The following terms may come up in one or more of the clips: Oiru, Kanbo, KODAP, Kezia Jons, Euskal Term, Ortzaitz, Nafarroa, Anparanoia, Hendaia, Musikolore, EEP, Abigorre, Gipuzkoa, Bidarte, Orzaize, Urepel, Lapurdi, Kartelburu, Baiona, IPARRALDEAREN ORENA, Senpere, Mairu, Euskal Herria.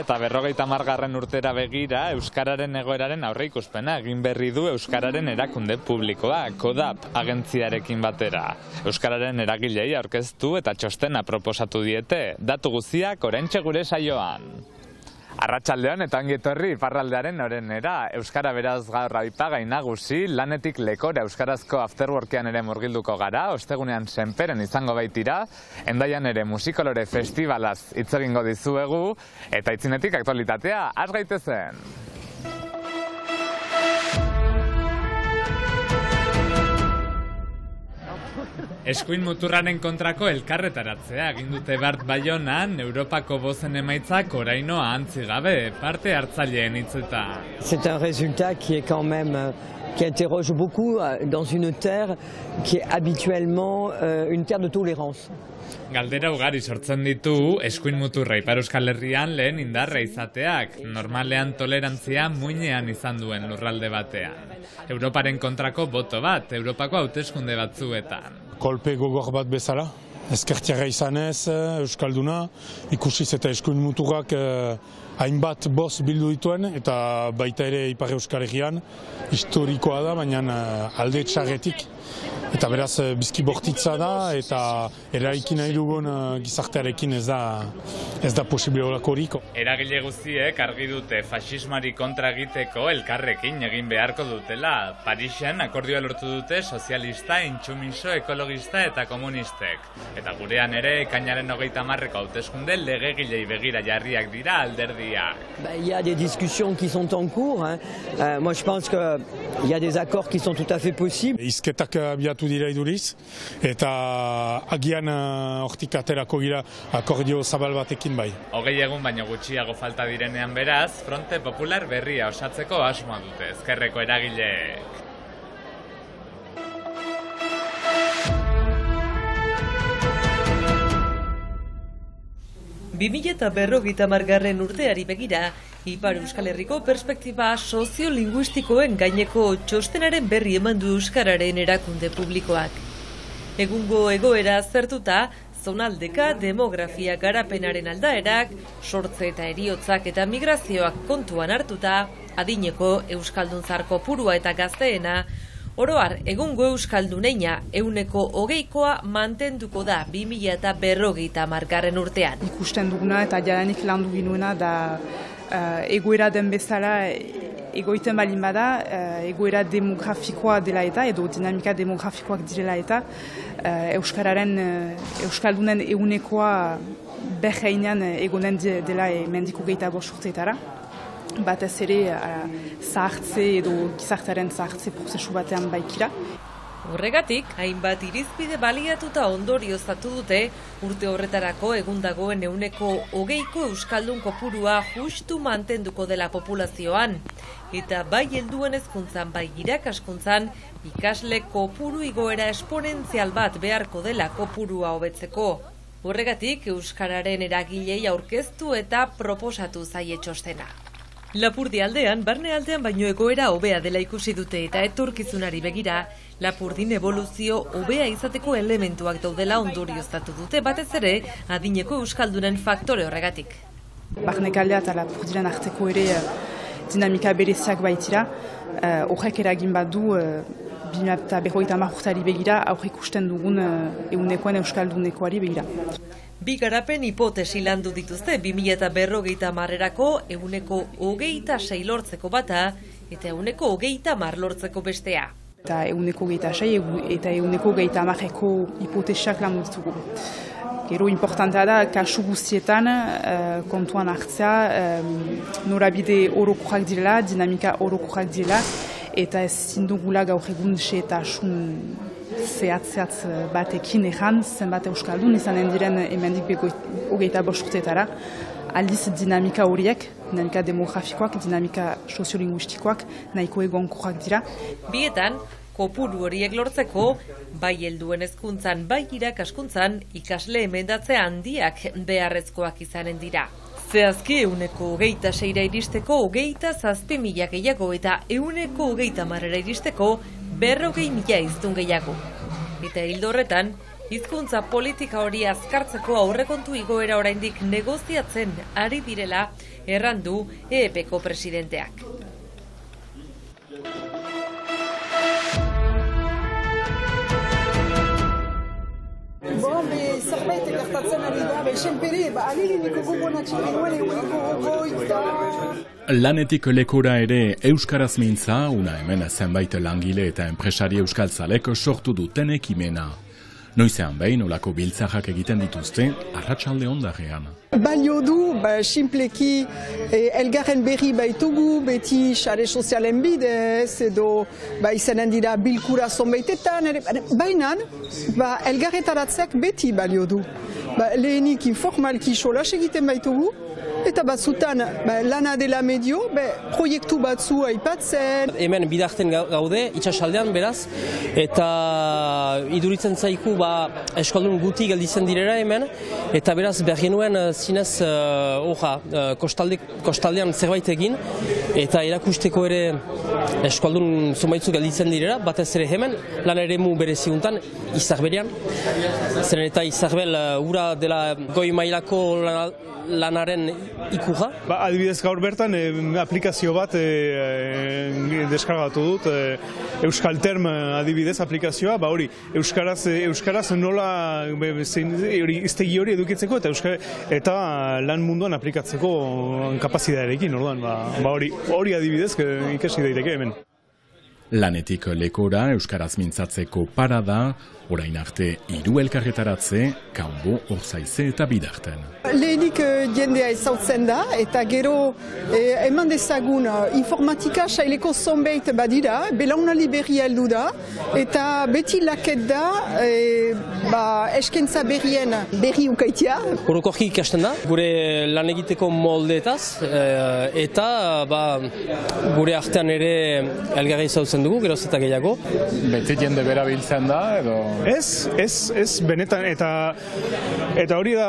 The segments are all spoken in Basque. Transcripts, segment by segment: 2050 urtera begira euskararen egoeraren aurreikuspena egin berri du euskararen erakunde publikoa, KODAP agentziarekin batera. Euskararen eragilei aurkeztu eta txostena proposatu diete, datu guztiak oraintxe gure saioan. Arratsaldean eta ongi etorri iparraldearen orenera, euskara beraz gaur aipagai nagusi, lanetik lekora euskarazko afterworkean ere murgilduko gara, ostegunean senperen izango baitira, Endaian ere musikolore festivalaz hitz egingo dizuegu, eta aitzinetik aktualitatea, has gaitezen! Eskuin muturraren kontrako elkarretaratzea egin dute Bart Baionan, Europako bozen emaitzak oraino ahantzi gabe, parte hartzaileen hitzetan. C'est un résultat qui est quand même qui interroge beaucoup dans une terre qui est habituellement une terre de tolérance. Galdera ugari sortzen ditu eskuin muturra ipar Euskal Herrian lehen indarra izateak, normalean tolerantzia muinean izan duen lurralde batean. Europaren kontrako boto bat, Europako hauteskunde batzuetan. Kolpe gogor bat bezala, ezkertiarra izanez, Euskalduna, ikusiz eta eskuin muturrak hainbat boz bildu dituen, eta baita ere ipar Euskal Herrian historikoa da, baina alde txarretik. Eta beraz, bizki bortitza da, eta eraikin nahi dugun gizartearekin ez da posible horako horiko. Eragile guztiek argi dute faxismari kontra egiteko elkarrekin egin beharko dutela. Parisen akordioa lortu dute sozialista, intsumiso, ekologista eta komunistek. Eta gurean ere, ekainaren 30ko hauteskunde legegilei begira jarriak dira alderdiak. Il y a des discussions qui sont en cours. Moi, je pense qu'il y a des accords qui sont tout à fait possibles. Izketak abiatu dira iduriz, eta agian hortik aterako gira akordio zabal batekin bai. 20 egun baino gutxiago falta direnean beraz, fronte popular berria osatzeko asmoa dute ezkerreko eragileek. Bi mila eta 2050 urteari begira, Ipar Euskal Herriko perspektiba soziolinguistikoen gaineko txostenaren berri eman du Euskararen erakunde publikoak. Egungo egoera aztertuta, zonaldeka demografia garapenaren aldaerak, sortze eta heriotzak eta migrazioak kontuan hartuta, adineko Euskaldun zarko purua eta gazteena, oroar egungo Euskalduneina 20%koa mantenduko da 2050 urtean. Ikusten duguna eta jadanik landu ginuena da egoera den bezala egoiten balin bada, egoera demografikoa dela eta edo dinamika demografikoak direla eta Euskararen, Euskaldunen 1%koa berreinan egonen dela mendiko 25 urteetara. Batez ere zahartze edo gizartaren zahartze prozesu batean baikira. Horregatik, hainbat irizpide baliatuta ondorioztatu dute urte horretarako egun dagoen 20%ko Euskaldun kopurua justu mantenduko dela populazioan. Eta bai helduen hezkuntzan bai irakaskuntzan ikasle kopuru igoera esponentzial bat beharko dela kopurua hobetzeko. Horregatik, Euskararen eragilei aurkeztu eta proposatu zaie txostena. Lapurdi aldean, barne aldean baino egoera hobea dela ikusi dute eta etorkizunari begira, Lapurdin evoluzio hobea izateko elementuak daudela ondorioztatu dute, batez ere adineko Euskaldunen faktore horregatik. Barnekaldea eta Lapurdiren arteko ere dinamika bereziak baitira, horrek eragin bat du 2050 urteari begira aurreikusten dugun 1%koen Euskaldunekoari begira. Bi garapen hipotesi landu dituzte 2050erako 26% lortzeko bata eta 30% lortzeko bestea. Eta 26% eta 30%eko hipotesiak landu ditugu. Gero importantea da, kasu guztietan kontuan hartzea norabide orokorrak direla, dinamika orokorrak direla, eta ezin dugula gaur egun xehetasun zehatz batekin egan zenbat Euskaldun izanen diren hemendik 25 urteetara. Aldiz dinamika horiek, dinamika demografikoak, dinamika soziolinguistikoak nahiko egonkorrak dira. Bietan, kopuru horiek lortzeko, bai helduen hezkuntzan, bai irakaskuntzan, ikasle emendatze handiak beharrezkoak izanen dira. Zehazki 26%ra iristeko 27.000 gehiago eta 130.000ra iristeko 40.000 hiztun gehiago. Eta hildo horretan, hizkuntza politika hori azkartzeko aurrekontu igoera oraindik negoziatzen ari direla erran du EEPko presidenteak. Zerbait gertatzen ari da, senpere, aliliniko gugonatxe iguele goikoita. Lanetik lekora ere euskaraz mintza, una hemen zenbait langile eta enpresari euskaltzaleko sortu duten ekimena. Noizean behin olako biltzarrak egiten dituzte, arratsalde ondarean. Balio du, simpleki elgarren berri baitugu, beti sare sozialen bidez, edo izanen dira bilkura zonbaitetan, baina elgarretaratzak beti balio du. Lehenik informalki solas egiten baitugu, eta batzutan lana dela medio, proiektu batzu aipatzen. Hemen bidarten gaude, itxasaldean beraz, eta iduritzen zaiku eskaldun guti galditzen direra hemen, eta beraz bergenuen zinez kostaldean zerbait egin, eta erakusteko ere eskaldun zumaitzu galditzen direra, batez ere hemen, lan ere mu bereziguntan, Izarberian, zen eta Izarbel ura dela goi mailako lanaren ikura? Adibidez gaur bertan aplikazio bat deskargatu dut, Euskal Term adibidez aplikazioa, hori euskaraz nola iztegi hori edukitzeko eta lan munduan aplikatzeko kapazitatearekin, hori adibidez ikasi daiteke hemen. Lanetik lekora euskaraz mintzatzeko parada, orain arte hiru elkarretaratze, Kanbo, Orzaize eta Bidarten. Lehenik jendea ezautzen da eta gero eman dezagun informatika saileko zonbait badira, belaunaldi berria heldu da eta beti laket da eskaintza berrien berri ukaitia. Orokorki ikasten da, gure lan egiteko moldeetaz eta gure artean ere elgarra ezautzen dugu, geroz eta gehiago. Beti jende bera biltzen da, edo? Ez, benetan, eta hori da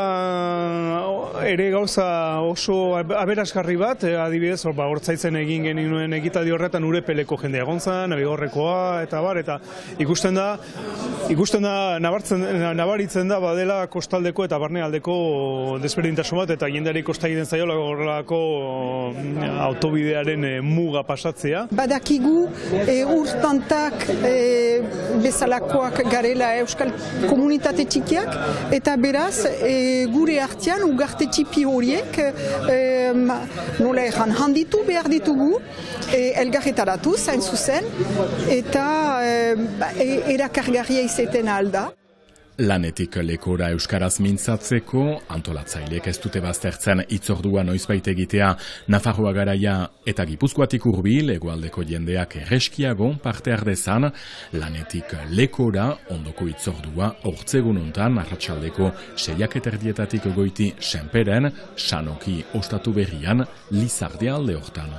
ere gauza oso aberasgarri bat, adibidez, Ortzaitzen egin genuen ekitaldi horretan urepeleko jendea gontzan, abigorrekoa, eta bar, eta ikusten da, nabaritzen da, badela kostaldeko eta barnealdeko desberdintasun bat, eta jendeari kostagiten zaiola horrelako autobidearen muga pasatzea. Badakigu urtantak bezalakoak garela euskal komunitate txikiak eta beraz gure artean ugarte txipi horiek nola erran handitu behar ditugu elgarretaratu zain zuzen eta erakargarria izeten alda. Lanetik lekora euskaraz mintzatzeko, antolatzailek ez dute baztertzen itzordua noizbait egitea Nafarroa garaia eta Gipuzkoatik hurbil, hegoaldeko jendeak erreskiago parte ardezan, lanetik lekora ondoko itzordua hortzegun hontan arratsaldeko 6:30 goiti senperen, sanoki ostatu berrian, Lizarde alde hortan.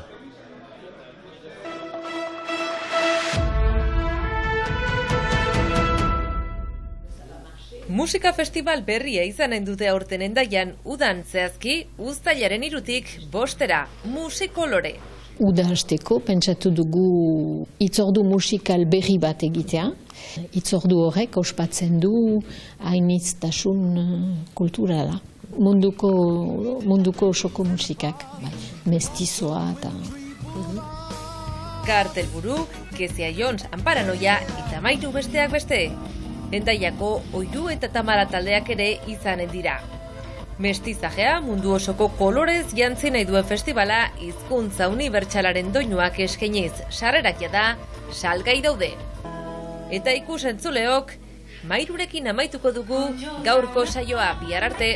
Musika festival berria izanen dute aurten Hendaian, udan zehazki, uztailaren 3-tik 5 Musikolore. Uda hasteko pentsatu dugu hitzordu musikal berri bat egitea. Hitzordu horrek ospatzen du hainitztasun kulturala. Munduko osoko musikak, mestizoa eta... Kartelburu, Kezia Jons, Anparanoia eta Mairu besteak beste. Hendaiako Oiru eta Tamara taldeak ere izanen dira. Mestizajea mundu osoko kolorez jantzi nahi duen festivala hizkuntza unibertsalaren doinuak eskainiz, sarrerak jada salgai daude. Eta ikusentzuleok, Mairurekin amaituko dugu gaurko saioa, bihar arte.